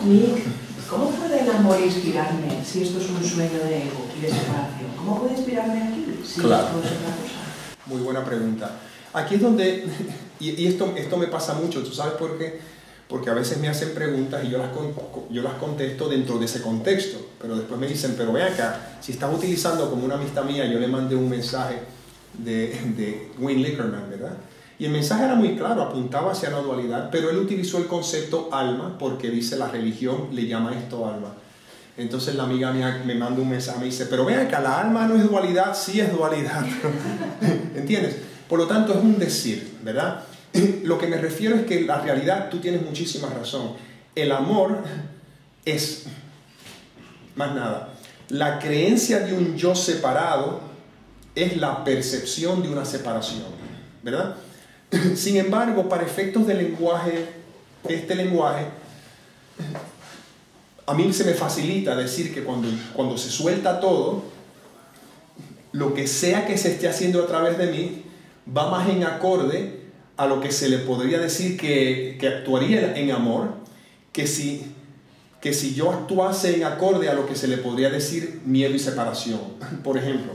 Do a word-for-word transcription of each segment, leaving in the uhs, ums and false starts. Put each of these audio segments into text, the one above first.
¿Y cómo puede el amor inspirarme si esto es un sueño de ego y de separación? ¿Cómo puede inspirarme aquí si claro. esto es otra cosa? Muy buena pregunta. Aquí es donde, y, y esto, esto me pasa mucho, ¿tú sabes por qué? Porque a veces me hacen preguntas y yo las, con, yo las contesto dentro de ese contexto, pero después me dicen, pero ven acá, si estás utilizando como una amistad mía, yo le mandé un mensaje de, de Wayne Lickerman, ¿verdad? Y el mensaje era muy claro, apuntaba hacia la dualidad, pero él utilizó el concepto alma porque dice la religión le llama esto alma. Entonces la amiga mía me manda un mensaje, me dice, pero ven acá, la alma no es dualidad, sí es dualidad. ¿Entiendes? Por lo tanto es un decir, ¿verdad? Lo que me refiero es que en la realidad, tú tienes muchísima razón, el amor es, más nada, la creencia de un yo separado es la percepción de una separación, ¿verdad? Sin embargo, para efectos del lenguaje, este lenguaje, a mí se me facilita decir que cuando, cuando se suelta todo, lo que sea que se esté haciendo a través de mí, va más en acorde a lo que se le podría decir que, que actuaría en amor, que si, que si yo actuase en acorde a lo que se le podría decir miedo y separación. Por ejemplo,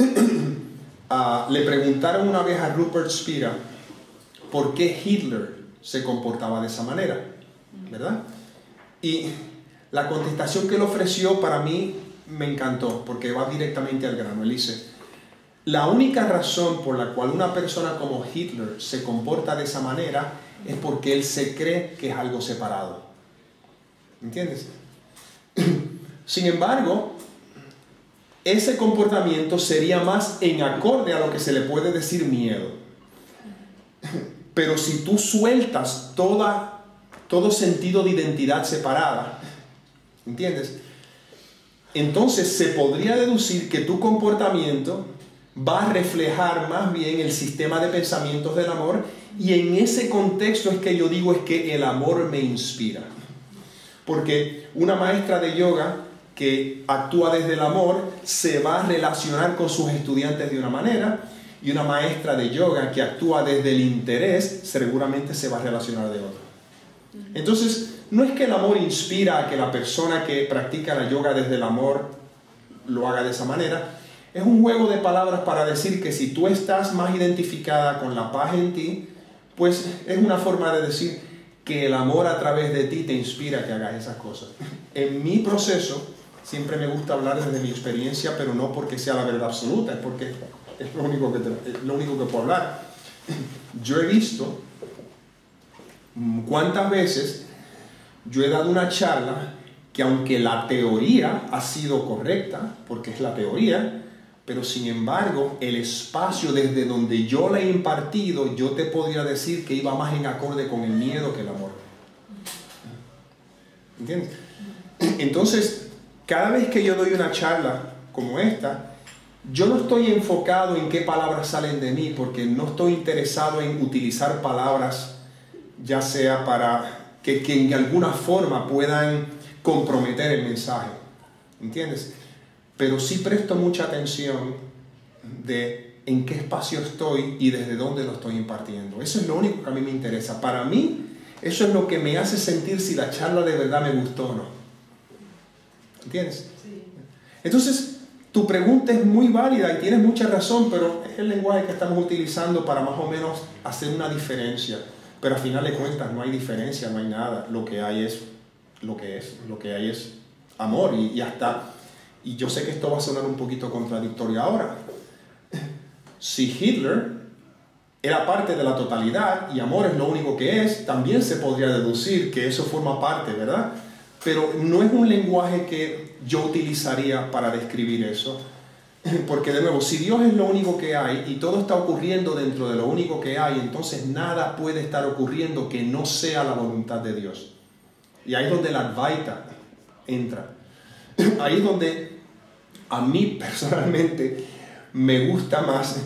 uh, le preguntaron una vez a Rupert Spira por qué Hitler se comportaba de esa manera, ¿verdad? Y la contestación que él ofreció para mí me encantó, porque va directamente al grano. Él dice, la única razón por la cual una persona como Hitler se comporta de esa manera es porque él se cree que es algo separado. ¿Entiendes? Sin embargo, ese comportamiento sería más en acorde a lo que se le puede decir miedo. Pero si tú sueltas toda, todo sentido de identidad separada, ¿entiendes? Entonces se podría deducir que tu comportamiento va a reflejar más bien el sistema de pensamientos del amor, y en ese contexto es que yo digo es que el amor me inspira, porque una maestra de yoga que actúa desde el amor se va a relacionar con sus estudiantes de una manera, y una maestra de yoga que actúa desde el interés seguramente se va a relacionar de otra. Entonces no es que el amor inspira a que la persona que practica la yoga desde el amor lo haga de esa manera. Es un juego de palabras para decir que si tú estás más identificada con la paz en ti, pues es una forma de decir que el amor a través de ti te inspira a que hagas esas cosas. En mi proceso, siempre me gusta hablar desde mi experiencia, pero no porque sea la verdad absoluta, es porque es lo único que, te, es lo único que puedo hablar. Yo he visto cuántas veces yo he dado una charla que aunque la teoría ha sido correcta, porque es la teoría, pero sin embargo, el espacio desde donde yo la he impartido, yo te podría decir que iba más en acorde con el miedo que el amor. ¿Entiendes? Entonces, cada vez que yo doy una charla como esta, yo no estoy enfocado en qué palabras salen de mí, porque no estoy interesado en utilizar palabras, ya sea para que, que en alguna forma puedan comprometer el mensaje. ¿Entiendes? Pero sí presto mucha atención de en qué espacio estoy y desde dónde lo estoy impartiendo. Eso es lo único que a mí me interesa. Para mí, eso es lo que me hace sentir si la charla de verdad me gustó o no. ¿Entiendes? Sí. Entonces, tu pregunta es muy válida y tienes mucha razón, pero es el lenguaje que estamos utilizando para más o menos hacer una diferencia. Pero al final de cuentas no hay diferencia, no hay nada. Lo que hay es lo que es, lo que hay es amor y ya está. Y yo sé que esto va a sonar un poquito contradictorio ahora. Si Hitler era parte de la totalidad y amor es lo único que es, también se podría deducir que eso forma parte, ¿verdad? Pero no es un lenguaje que yo utilizaría para describir eso. Porque de nuevo, si Dios es lo único que hay y todo está ocurriendo dentro de lo único que hay, entonces nada puede estar ocurriendo que no sea la voluntad de Dios. Y ahí es donde la Advaita entra. Ahí es donde a mí personalmente me gusta más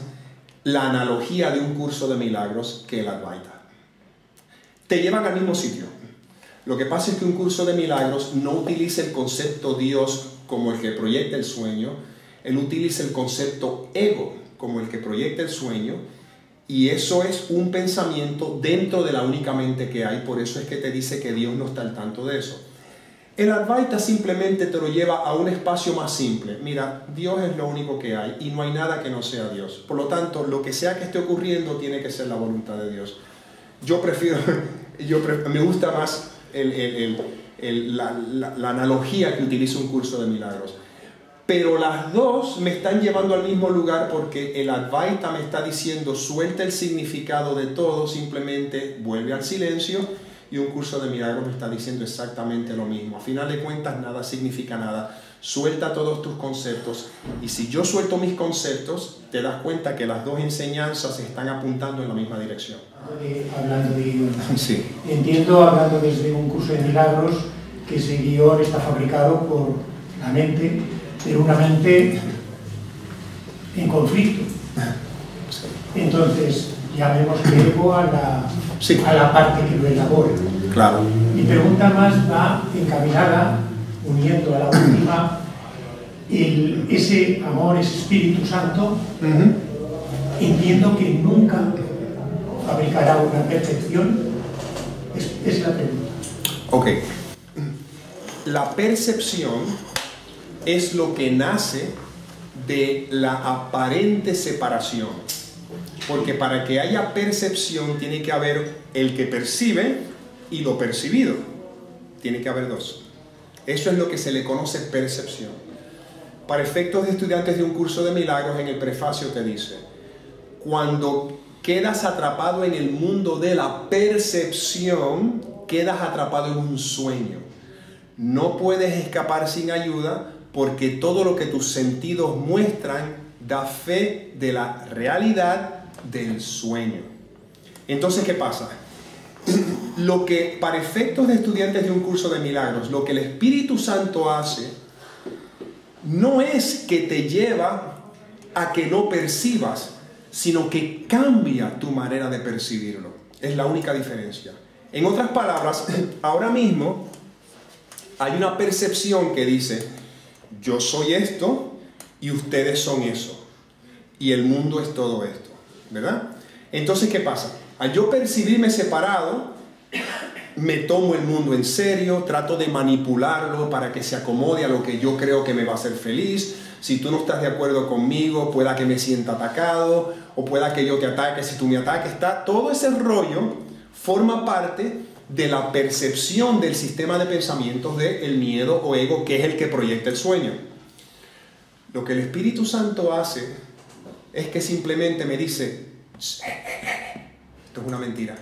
la analogía de un curso de milagros que el Advaita. Te llevan al mismo sitio. Lo que pasa es que un curso de milagros no utiliza el concepto Dios como el que proyecta el sueño, él utiliza el concepto ego como el que proyecta el sueño, Y eso es un pensamiento dentro de la única mente que hay. Por eso es que te dice que Dios no está al tanto de eso. El Advaita simplemente te lo lleva a un espacio más simple. Mira, Dios es lo único que hay y no hay nada que no sea Dios. Por lo tanto, lo que sea que esté ocurriendo tiene que ser la voluntad de Dios. Yo prefiero, yo pref- me gusta más el, el, el, el, la, la, la analogía que utiliza Un Curso de Milagros. Pero las dos me están llevando al mismo lugar, porque el Advaita me está diciendo: suelta el significado de todo, simplemente vuelve al silencio. Y Un Curso de Milagros me está diciendo exactamente lo mismo. A final de cuentas, nada significa nada. Suelta todos tus conceptos. Y si yo suelto mis conceptos, te das cuenta que las dos enseñanzas están apuntando en la misma dirección. Eh, hablando de guión. Sí. Entiendo, hablando desde Un Curso de Milagros, que ese guión está fabricado por la mente, pero una mente en conflicto. Entonces, ya vemos que llego a la... Sí. A la parte que lo elabora. Claro. Mi pregunta más va encaminada, uniendo a la última, el, ese amor, ese Espíritu Santo. Uh-huh. Entiendo que nunca fabricará una percepción. Es, es la pregunta. Ok. La percepción es lo que nace de la aparente separación. Porque para que haya percepción tiene que haber el que percibe y lo percibido. Tiene que haber dos. Eso es lo que se le conoce percepción. Para efectos de estudiantes de Un Curso de Milagros, en el prefacio te dice: cuando quedas atrapado en el mundo de la percepción, quedas atrapado en un sueño. No puedes escapar sin ayuda, porque todo lo que tus sentidos muestran da fe de la realidad del sueño. Entonces, ¿qué pasa? Lo que, para efectos de estudiantes de Un Curso de Milagros, lo que el Espíritu Santo hace no es que te lleva a que no percibas, sino que cambia tu manera de percibirlo. Es la única diferencia. En otras palabras, ahora mismo hay una percepción que dice: yo soy esto y ustedes son eso, y el mundo es todo esto, ¿verdad? Entonces, ¿qué pasa? Al yo percibirme separado, me tomo el mundo en serio, trato de manipularlo para que se acomode a lo que yo creo que me va a hacer feliz. Si tú no estás de acuerdo conmigo, pueda que me sienta atacado, o pueda que yo te ataque si tú me ataques. Está, todo ese rollo forma parte de la percepción del sistema de pensamientos del miedo o ego, que es el que proyecta el sueño. Lo que el Espíritu Santo hace es que simplemente me dice: esto es una mentira.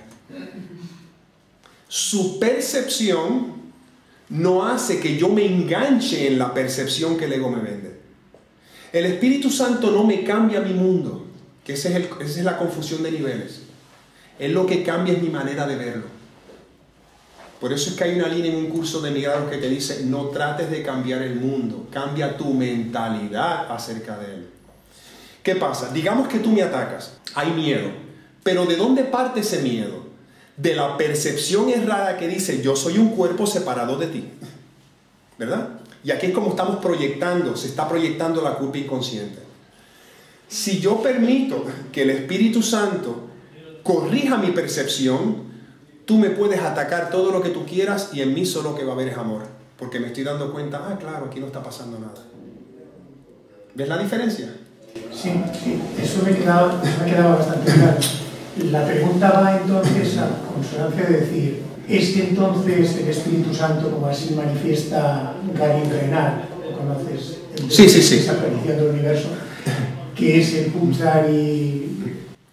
Su percepción no hace que yo me enganche en la percepción que el ego me vende. El Espíritu Santo no me cambia mi mundo, que ese es el, esa es la confusión de niveles. Él lo que cambia es mi manera de verlo. Por eso es que hay una línea en Un Curso de Milagros que te dice: no trates de cambiar el mundo, cambia tu mentalidad acerca de él. ¿Qué pasa? Digamos que tú me atacas, hay miedo, pero ¿de dónde parte ese miedo? De la percepción errada que dice: yo soy un cuerpo separado de ti, ¿verdad? Y aquí es como estamos proyectando, se está proyectando la culpa inconsciente. Si yo permito que el Espíritu Santo corrija mi percepción, tú me puedes atacar todo lo que tú quieras y en mí solo que va a haber es amor, porque me estoy dando cuenta: ah, claro, aquí no está pasando nada. ¿Ves la diferencia? Sí, sí, eso me quedaba, me quedaba bastante claro. La pregunta va entonces a consonancia de decir: ¿es que entonces el Espíritu Santo, como así manifiesta Gary Renard, lo conoces, el sí, sí, sí. esa tradición del universo, que es el Punjari,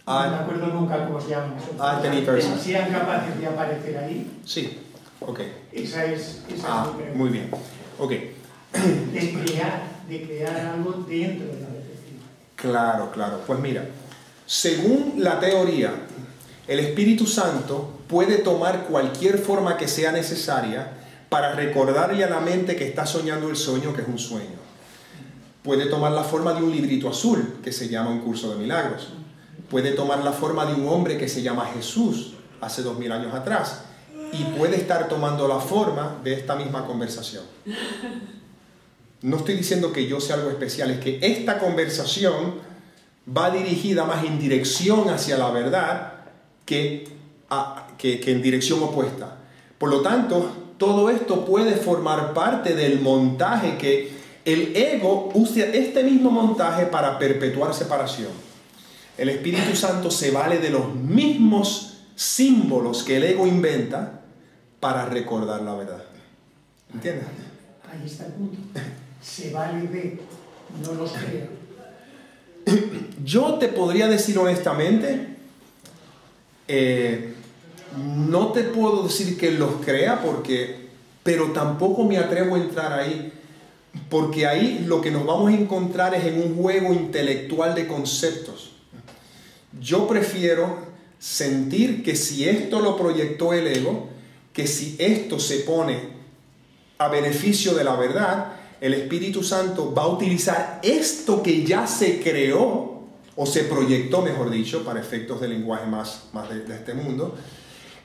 ah, no me acuerdo nunca cómo se llama, ah, sean capaces de aparecer ahí? Sí, ok. Esa es, esa ah, es mi pregunta. Muy bien, ok. De crear, de crear algo dentro de la... Claro, claro. Pues mira, según la teoría, el Espíritu Santo puede tomar cualquier forma que sea necesaria para recordarle a la mente que está soñando el sueño, que es un sueño. Puede tomar la forma de un librito azul, que se llama Un Curso de Milagros. Puede tomar la forma de un hombre que se llama Jesús, hace dos mil años atrás. Y puede estar tomando la forma de esta misma conversación. No estoy diciendo que yo sea algo especial, es que esta conversación va dirigida más en dirección hacia la verdad que, a, que, que en dirección opuesta. Por lo tanto, todo esto puede formar parte del montaje que el ego usa, este mismo montaje, para perpetuar separación. El Espíritu Santo se vale de los mismos símbolos que el ego inventa para recordar la verdad. ¿Entiendes? Ahí está el punto. Se vale de, no los crea. Yo te podría decir honestamente, eh, no te puedo decir que los crea, porque, pero tampoco me atrevo a entrar ahí, porque ahí lo que nos vamos a encontrar es en un juego intelectual de conceptos. Yo prefiero sentir que si esto lo proyectó el ego, que si esto se pone a beneficio de la verdad, el Espíritu Santo va a utilizar esto que ya se creó, o se proyectó, mejor dicho, para efectos del lenguaje más, más de, de este mundo.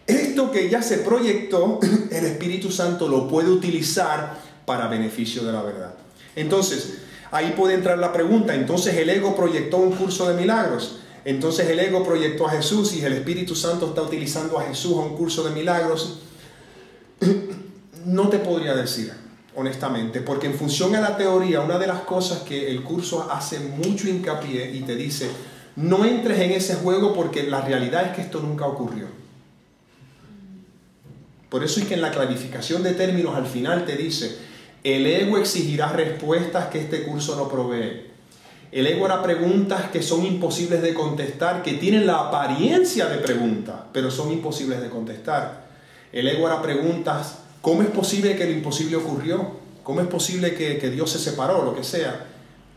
Esto que ya se proyectó, el Espíritu Santo lo puede utilizar para beneficio de la verdad. Entonces, ahí puede entrar la pregunta, entonces el ego proyectó un curso de milagros, entonces el ego proyectó a Jesús y el Espíritu Santo está utilizando a Jesús a un curso de milagros. No te podría decir, honestamente, porque en función a la teoría, una de las cosas que el curso hace mucho hincapié y te dice, no entres en ese juego porque la realidad es que esto nunca ocurrió. Por eso es que en la clarificación de términos al final te dice, el ego exigirá respuestas que este curso no provee. El ego hará preguntas que son imposibles de contestar, que tienen la apariencia de pregunta, pero son imposibles de contestar. El ego hará preguntas, ¿cómo es posible que lo imposible ocurrió? ¿Cómo es posible que, que Dios se separó? Lo que sea.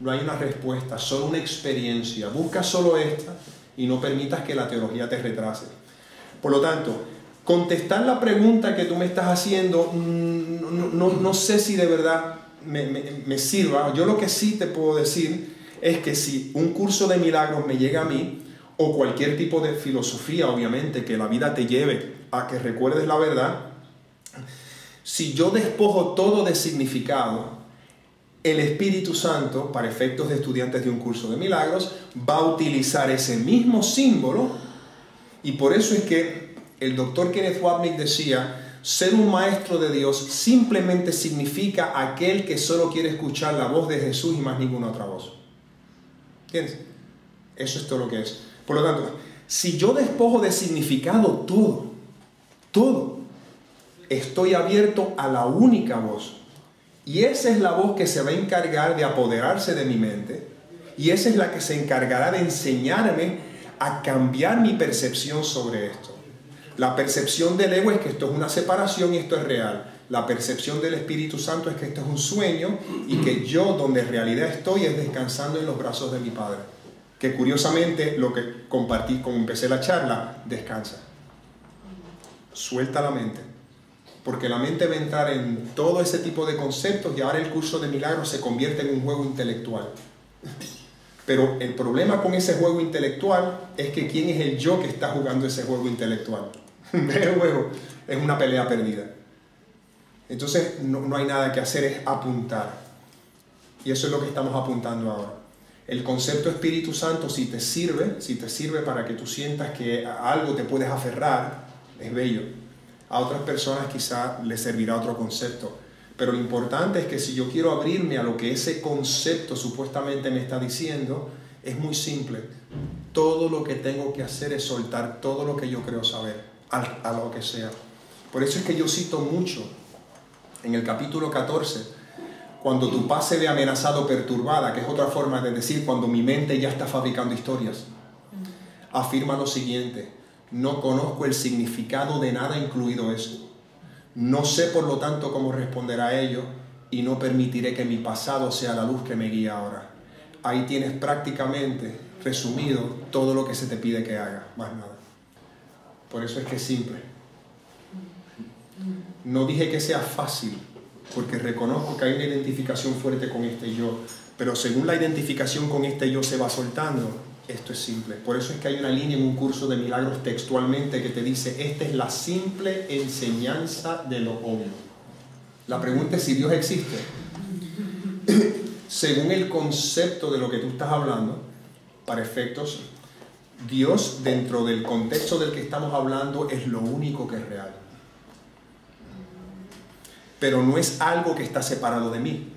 No hay una respuesta, solo una experiencia. Busca solo esta y no permitas que la teología te retrase. Por lo tanto, contestar la pregunta que tú me estás haciendo, no, no, no sé si de verdad me, me, me sirva. Yo lo que sí te puedo decir es que si un curso de milagros me llega a mí, o cualquier tipo de filosofía, obviamente, que la vida te lleve a que recuerdes la verdad, si yo despojo todo de significado, el Espíritu Santo, para efectos de estudiantes de un curso de milagros, va a utilizar ese mismo símbolo. Y por eso es que el doctor Kenneth Wapnick decía, ser un maestro de Dios simplemente significa aquel que solo quiere escuchar la voz de Jesús y más ninguna otra voz. ¿Entiendes? Eso es todo lo que es. Por lo tanto, si yo despojo de significado todo, todo, estoy abierto a la única voz. Y esa es la voz que se va a encargar de apoderarse de mi mente. Y esa es la que se encargará de enseñarme a cambiar mi percepción sobre esto. La percepción del ego es que esto es una separación y esto es real. La percepción del Espíritu Santo es que esto es un sueño y que yo, donde en realidad estoy, es descansando en los brazos de mi Padre. Que curiosamente, lo que compartí cuando empecé la charla, descansa. Suelta la mente. Porque la mente va a entrar en todo ese tipo de conceptos y ahora el curso de milagros se convierte en un juego intelectual. Pero el problema con ese juego intelectual es que ¿quién es el yo que está jugando ese juego intelectual? El juego es una pelea perdida. Entonces no, no hay nada que hacer, es apuntar. Y eso es lo que estamos apuntando ahora. El concepto Espíritu Santo, si te sirve, si te sirve para que tú sientas que a algo te puedes aferrar, es bello. A otras personas quizá les servirá otro concepto. Pero lo importante es que si yo quiero abrirme a lo que ese concepto supuestamente me está diciendo, es muy simple. Todo lo que tengo que hacer es soltar todo lo que yo creo saber, a, a lo que sea. Por eso es que yo cito mucho en el capítulo catorce, cuando tu paz se ve amenazada o perturbada, que es otra forma de decir cuando mi mente ya está fabricando historias, afirma lo siguiente: no conozco el significado de nada, incluido esto. No sé, por lo tanto, cómo responder a ello y no permitiré que mi pasado sea la luz que me guía ahora. Ahí tienes prácticamente resumido todo lo que se te pide que haga, más nada. Por eso es que es simple. No dije que sea fácil, porque reconozco que hay una identificación fuerte con este yo, pero según la identificación con este yo se va soltando, esto es simple. Por eso es que hay una línea en un curso de milagros textualmente que te dice, esta es la simple enseñanza de lo obvio. La pregunta es si Dios existe. Según el concepto de lo que tú estás hablando, para efectos, Dios, dentro del contexto del que estamos hablando, es lo único que es real. Pero no es algo que está separado de mí.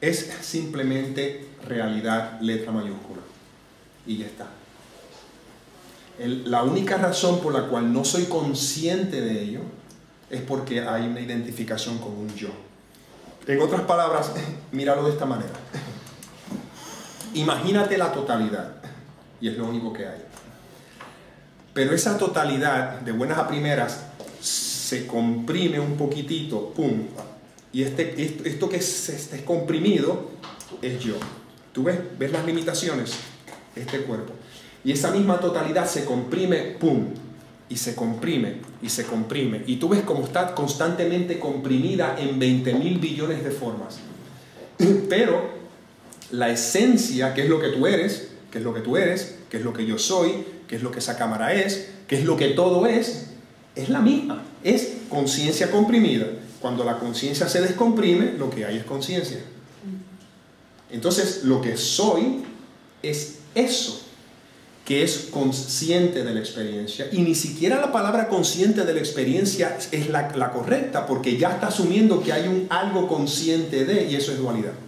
Es simplemente realidad, letra mayúscula. Y ya está. El, la única razón por la cual no soy consciente de ello es porque hay una identificación con un yo. En otras palabras, míralo de esta manera. Imagínate la totalidad, y es lo único que hay. Pero esa totalidad, de buenas a primeras, se comprime un poquitito, pum, y este, esto, esto que es, este es comprimido es yo. ¿Tú ves? ¿Ves las limitaciones? Este cuerpo. Y esa misma totalidad se comprime, pum, y se comprime, y se comprime. Y tú ves cómo está constantemente comprimida en veinte mil billones de formas. Pero la esencia, que es lo que tú eres, que es lo que tú eres, que es lo que yo soy, que es lo que esa cámara es, que es lo que todo es, es la misma. Es conciencia comprimida. Cuando la conciencia se descomprime, lo que hay es conciencia. Entonces, lo que soy es eso, que es consciente de la experiencia. Y ni siquiera la palabra consciente de la experiencia es la, la correcta, porque ya está asumiendo que hay un algo consciente de, y eso es dualidad.